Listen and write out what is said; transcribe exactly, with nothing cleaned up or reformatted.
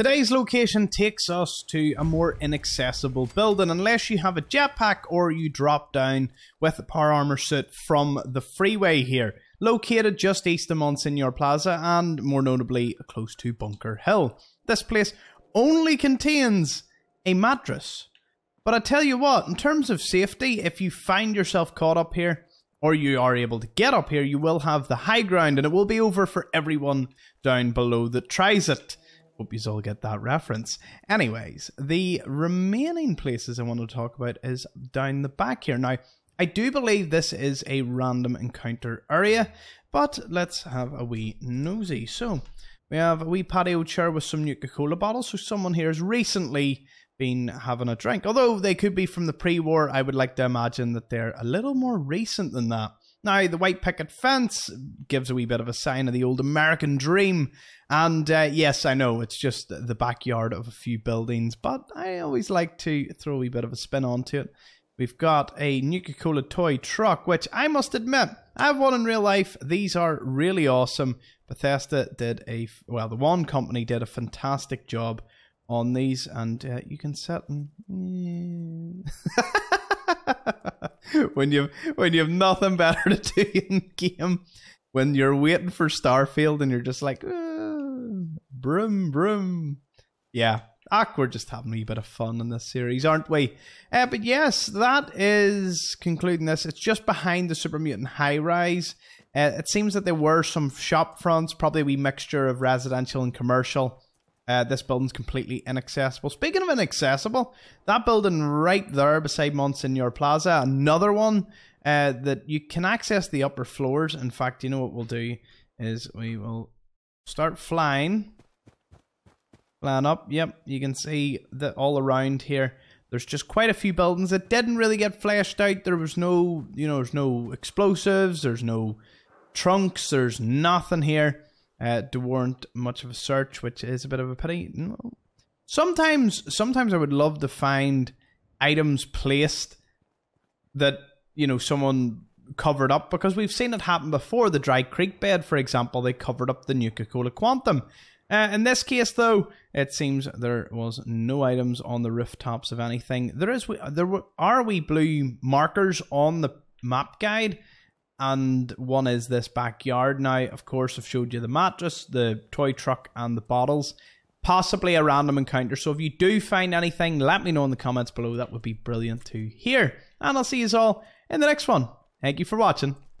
Today's location takes us to a more inaccessible building unless you have a jetpack or you drop down with a power armor suit from the freeway here, located just east of Monsignor Plaza and more notably close to Bunker Hill. This place only contains a mattress, but I tell you what, in terms of safety, if you find yourself caught up here, or you are able to get up here, you will have the high ground and it will be over for everyone down below that tries it. Hope you all get that reference. Anyways, the remaining places I want to talk about is down the back here. Now, I do believe this is a random encounter area, but let's have a wee nosy. So, we have a wee patio chair with some Nuka-Cola bottles, so someone here has recently been having a drink. Although they could be from the pre-war, I would like to imagine that they're a little more recent than that. Now, the white picket fence gives a wee bit of a sign of the old American dream. And uh, yes, I know, it's just the backyard of a few buildings, but I always like to throw a wee bit of a spin onto it. We've got a Nuka-Cola toy truck, which I must admit, I've won in real life. These are really awesome. Bethesda did a, well, the one company did a fantastic job on these, and uh, you can set them. When you've when you have nothing better to do in the game, when you're waiting for Starfield and you're just like, ah, broom, broom. Yeah, ach, we're just having a wee bit of fun in this series, aren't we? Uh, but yes, that is concluding this. It's just behind the Super Mutant High Rise. Uh, it seems that there were some shop fronts, probably a wee mixture of residential and commercial. Uh, this building's completely inaccessible. Speaking of inaccessible, that building right there beside Monsignor Plaza, another one uh, that you can access the upper floors. In fact, you know what we'll do is we will start flying. Flying up, yep, you can see that all around here. There's just quite a few buildings that didn't really get fleshed out. There was no, you know, there's no explosives, there's no trunks, there's nothing here. Uh, to warrant much of a search, which is a bit of a pity. No. Sometimes, sometimes I would love to find items placed that, you know, someone covered up, because we've seen it happen before. The Dry Creek Bed, for example, they covered up the Nuka-Cola Quantum. Uh, in this case, though, it seems there was no items on the rooftops of anything. There is, there are wee blue markers on the map guide, and one is this backyard. Now, of course, I've showed you the mattress, the toy truck, and the bottles. Possibly a random encounter. So if you do find anything, let me know in the comments below. That would be brilliant to hear. And I'll see you all in the next one. Thank you for watching.